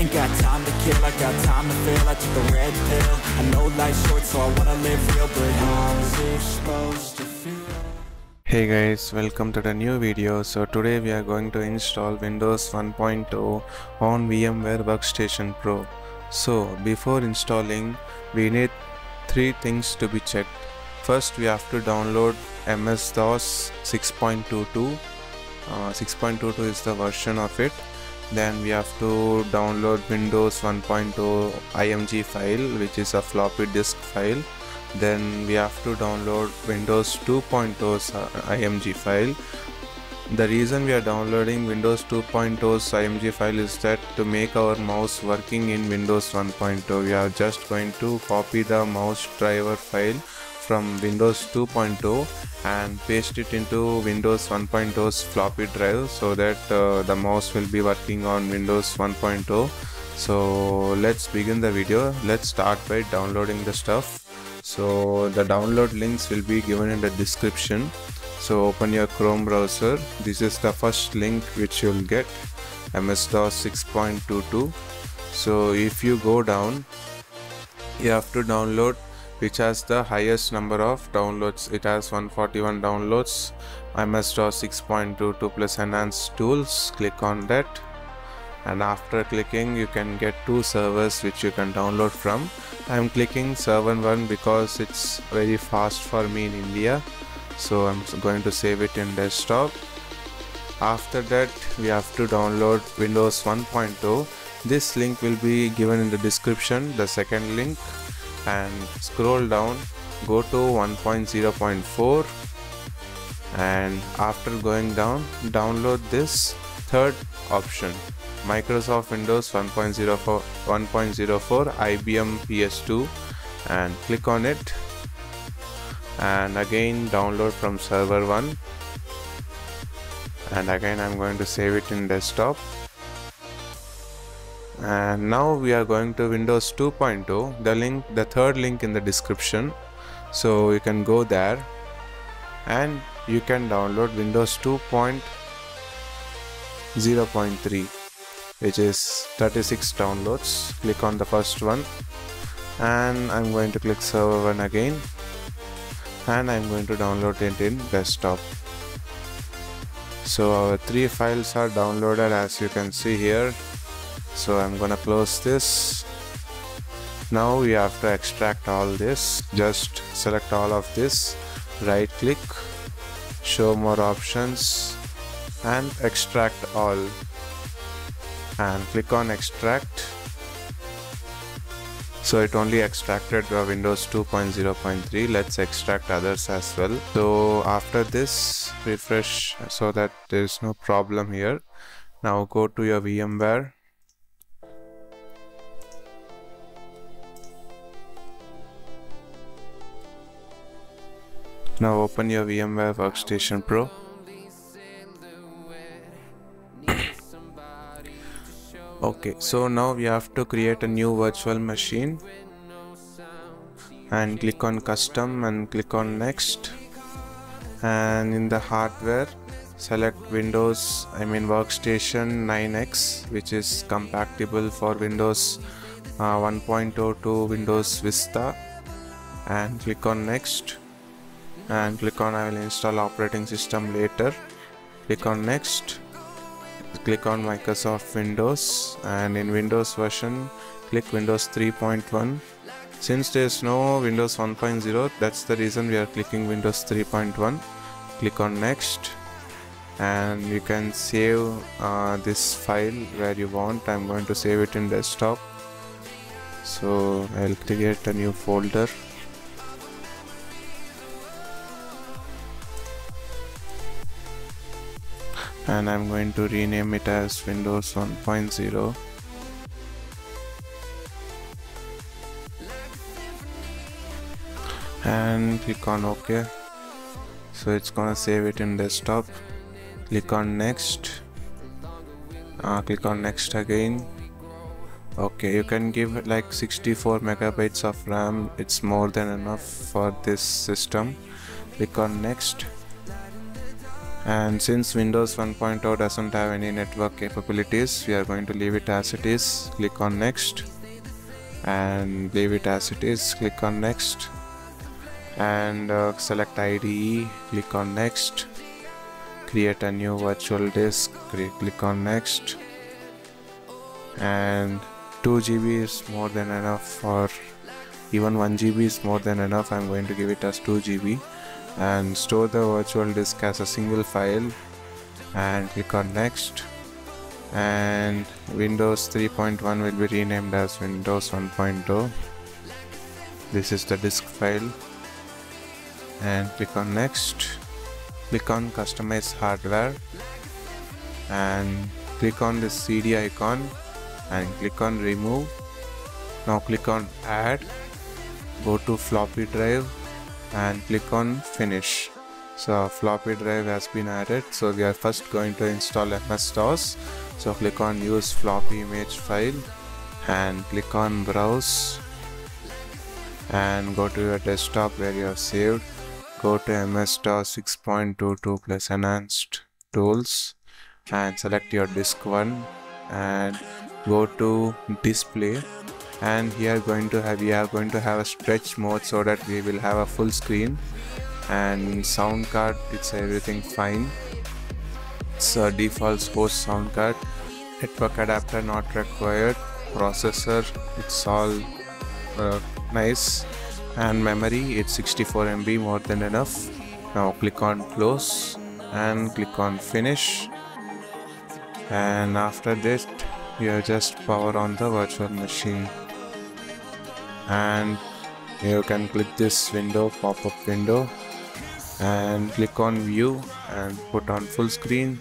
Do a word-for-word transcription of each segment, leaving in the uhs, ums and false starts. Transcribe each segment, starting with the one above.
Ain't got time to kill, I got time to feel. I took a red pill. I know life's short, so I wanna live real, but how's it supposed to feel? Hey guys, welcome to the new video. So today we are going to install Windows one point oh on VMware Workstation Pro. So before installing, we need three things to be checked. First, we have to download M S DOS six point two two. Uh, six point two two is the version of it. Then we have to download Windows one point oh I M G file, which is a floppy disk file. Then we have to download Windows two point oh's I M G file. The reason we are downloading Windows two point oh's I M G file is that to make our mouse working in Windows one point oh, we are just going to copy the mouse driver file from Windows two point oh and paste it into Windows one point oh's floppy drive, so that uh, the mouse will be working on Windows one point oh. So let's begin the video. Let's start by downloading the stuff. So the download links will be given in the description. So open your Chrome browser. This is the first link which you'll get, M S DOS six point two two. So if you go down, you have to download which has the highest number of downloads. It has one forty-one downloads, M S DOS six point two two plus enhanced tools. Click on that, and after clicking you can get two servers which you can download from. I'm clicking server one because it's very fast for me in India, so I'm going to save it in desktop. After that, we have to download Windows one point oh. This link will be given in the description, the second link, and scroll down, go to one point oh point four, and after going down, download this third option, Microsoft Windows one point oh four, I B M P S two, and click on it, and again download from server one, and again I'm going to save it in desktop. And now we are going to Windows two point oh, the link, the third link in the description, so you can go there and you can download Windows two point oh point three, which is thirty-six downloads. Click on the first one, and I'm going to click server one again, and I'm going to download it in desktop. So our three files are downloaded, as you can see here. So I'm gonna close this. Now we have to extract all this. Just select all of this, right click, show more options, and extract all, and click on extract. So it only extracted Windows two point oh point three. Let's extract others as well. So after this, refresh so that there is no problem here. Now go to your VMware. Now open your VMware Workstation Pro. Okay, so now we have to create a new virtual machine, and click on custom and click on next, and in the hardware select Windows, I mean Workstation nine X, which is compatible for Windows uh, one point oh to Windows Vista, and click on next. And click on I will install operating system later. Click on next. Click on Microsoft Windows, and in Windows version click Windows three point one. Since there is no Windows one point oh, that's the reason we are clicking Windows three point one. Click on next, and you can save uh, this file where you want. I'm going to save it in desktop. So I'll create a new folder. And I'm going to rename it as Windows one point oh. And click on OK. So it's gonna save it in desktop. Click on next. Uh, click on next again. Okay, you can give like sixty-four megabytes of RAM. It's more than enough for this system. Click on next. And since Windows one point oh doesn't have any network capabilities, we are going to leave it as it is. Click on next and leave it as it is. Click on next and uh, select I D E. Click on next. Create a new virtual disk. Click on next. And two G B is more than enough, for even one G B is more than enough. I'm going to give it as two G B. And store the virtual disk as a single file and click on next. And Windows three point one will be renamed as Windows one point oh. This is the disk file and click on next. Click on customize hardware and click on the C D icon and click on remove. Now click on add, go to floppy drive and click on finish. So floppy drive has been added. So we are first going to install M S DOS. So click on use floppy image file and click on browse and go to your desktop where you have saved. Go to M S DOS six point two two plus enhanced tools and select your disk one and go to display. And here going to have we are going to have a stretch mode so that we will have a full screen. And sound card, it's everything fine. It's a default host sound card. Network adapter not required. Processor, it's all uh, nice. And memory, it's sixty-four M B, more than enough. Now click on close and click on finish. And after this, you just power on the virtual machine. And you can click this window, pop-up window, and click on view and put on full screen.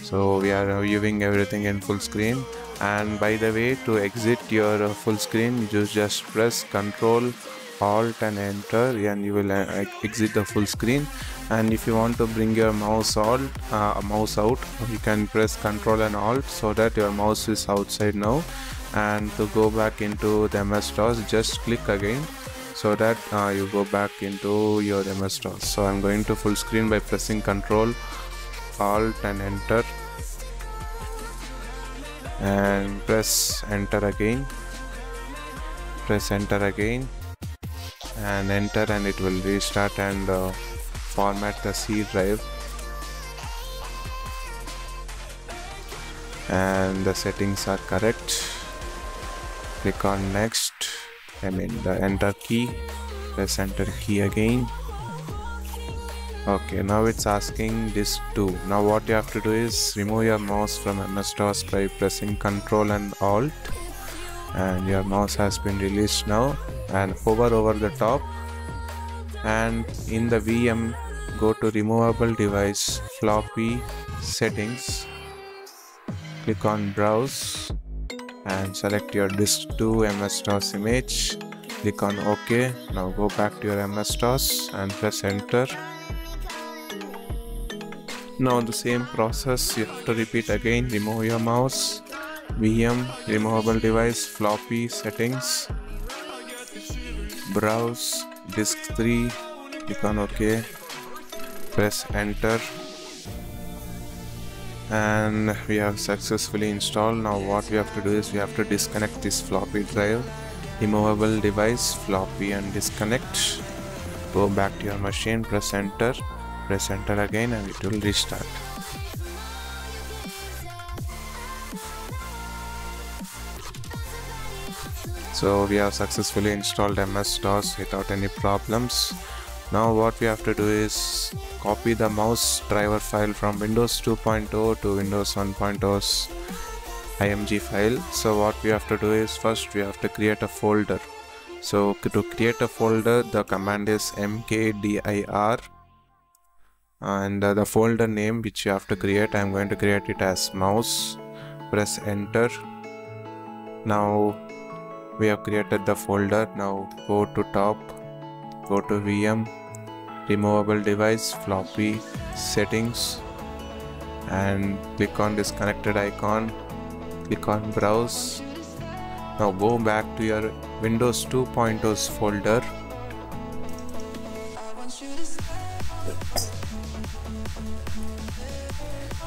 So we are viewing everything in full screen. And by the way, to exit your full screen, you just press Control, Alt and Enter, and you will exit the full screen. And if you want to bring your mouse out, uh, mouse out, you can press Control and Alt so that your mouse is outside now. And to go back into the M S DOS, just click again so that uh, you go back into your M S DOS. So I'm going to full screen by pressing Control, Alt and Enter, and press Enter again, press Enter again and Enter, and it will restart and uh, format the C drive. And the settings are correct. Click on next, I mean the enter key, press enter key again. Okay, now it's asking disk two. Now what you have to do is remove your mouse from M S DOS by pressing Control and Alt, and your mouse has been released now. And hover over the top, and in the V M go to removable device, floppy, settings, click on browse and select your disk two M S DOS image. Click on OK. Now go back to your M S DOS and press enter. Now the same process you have to repeat again. Remove your mouse, V M, removable device, floppy, settings, browse, disk three, click on OK, press enter. And we have successfully installed. Now what we have to do is we have to disconnect this floppy drive, removable device, floppy, and disconnect. Go back to your machine, press enter, press enter again, and it will restart. So we have successfully installed M S DOS without any problems. Now what we have to do is copy the mouse driver file from Windows two point oh to Windows one point oh's I M G file. So what we have to do is first we have to create a folder. So to create a folder, the command is mkdir, and uh, the folder name which you have to create, I am going to create it as mouse. Press enter. Now we have created the folder. Now go to top, go to V M, removable device, floppy, settings, and click on disconnected icon, click on browse. Now go back to your Windows two point oh's folder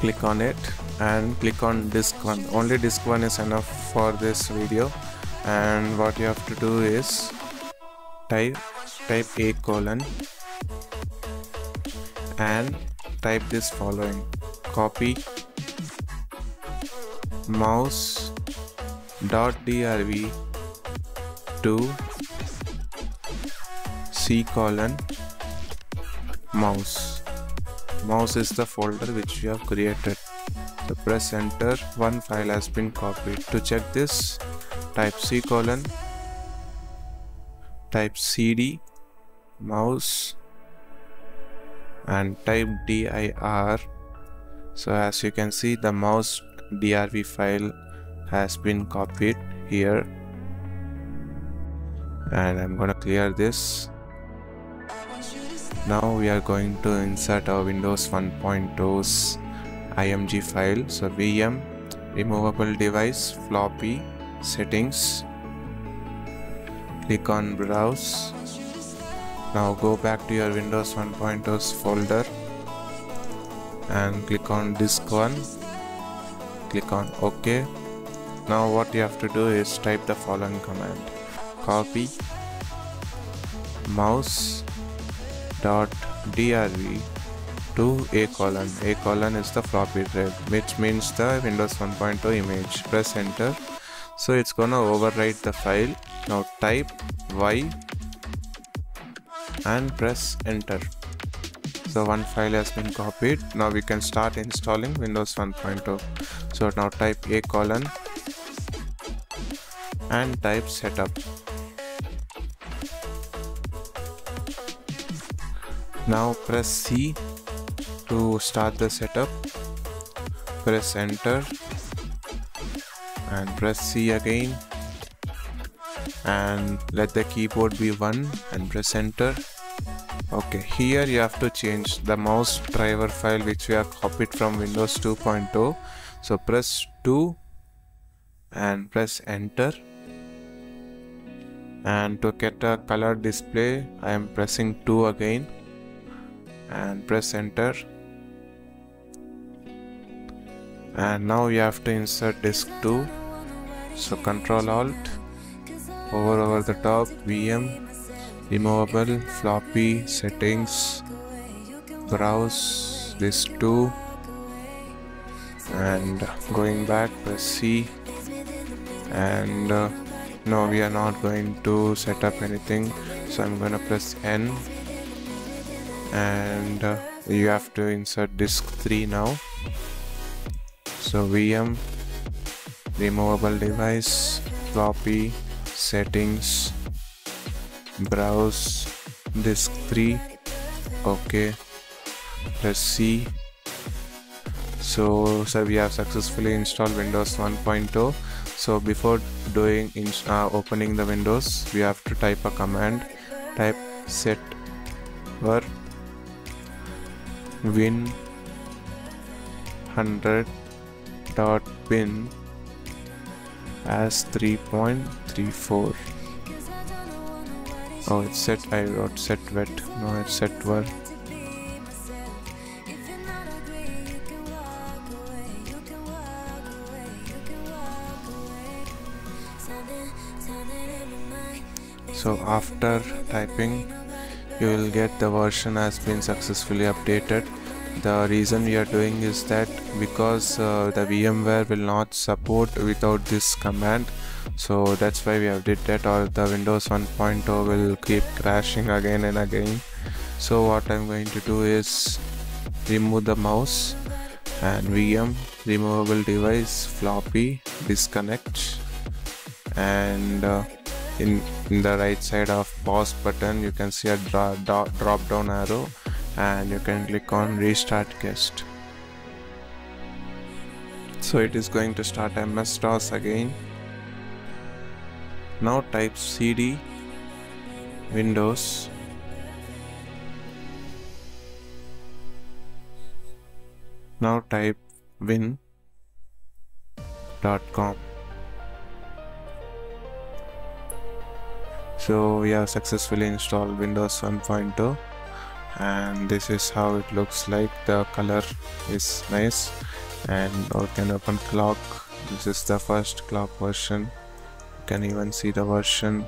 click on it and click on disk one. Only disk one is enough for this video, and what you have to do is type type a colon and type this following: copy mouse.drv to c colon mouse. Mouse is the folder which you have created. To press enter, one file has been copied. To check this, type c colon type cd mouse and type dir. So as you can see, the mouse.drv file has been copied here, and I'm gonna clear this. Now we are going to insert our Windows one point zero I M G file. So V M, removable device, floppy, settings. Click on browse. Now go back to your Windows one point zero folder and click on disk one. Click on OK. Now what you have to do is type the following command: copy mouse.drv to a colon. A colon is the floppy drive, which means the Windows one point zero image. Press enter. So it's gonna overwrite the file. Now type y and press enter. So one file has been copied. Now we can start installing Windows one point zero. So now type a colon and type setup. Now press C to start the setup. Press enter and press C again, and let the keyboard be one and press enter. Okay, here you have to change the mouse driver file which we have copied from Windows two point zero. So press two and press enter, and to get a color display I am pressing two again and press enter. And now you have to insert disk two. So control alt, hover over the top, V M, removable, floppy, settings, browse, disk two, and going back press C. And uh, no, we are not going to set up anything, so I'm gonna press N, and uh, you have to insert disk three now. So V M, removable device, floppy, settings, browse, disk three, OK, press C. So, so we have successfully installed Windows one point zero. So before doing in, uh, opening the Windows, we have to type a command. Type setver win one hundred dot bin as three point three four. Oh, it's set. I wrote set wet. No, it's setver. So after typing, you will get the version has been successfully updated. The reason we are doing is that because uh, the VMware will not support without this command, so that's why we have did that, or the Windows one point zero will keep crashing again and again. So what I'm going to do is remove the mouse and V M, removable device, floppy, disconnect, and uh, in, in the right side of pause button you can see a dro dro drop down arrow, and you can click on restart guest. So it is going to start M S DOS again. Now type cd Windows now type win dot com. So we have successfully installed Windows one point zero. and this is how it looks like. The color is nice, and you can open clock. This is the first clock version. You can even see the version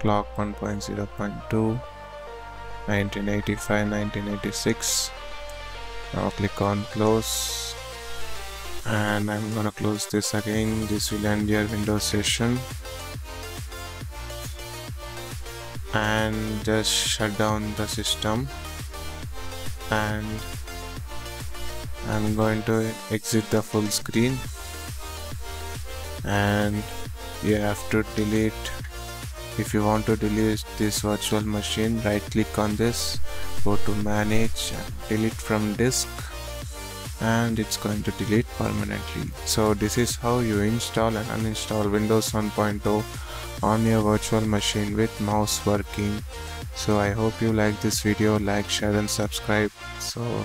clock one point zero point two, nineteen eighty-five, nineteen eighty-six. Now click on close, and I'm gonna close this again. This will end your Windows session, and just shut down the system, and I'm going to exit the full screen, and you have to delete. If you want to delete this virtual machine, right click on this, go to manage, delete from disk, and it's going to delete permanently. So this is how you install and uninstall Windows one point oh on your virtual machine with mouse working. So I hope you like this video. Like, share and subscribe. So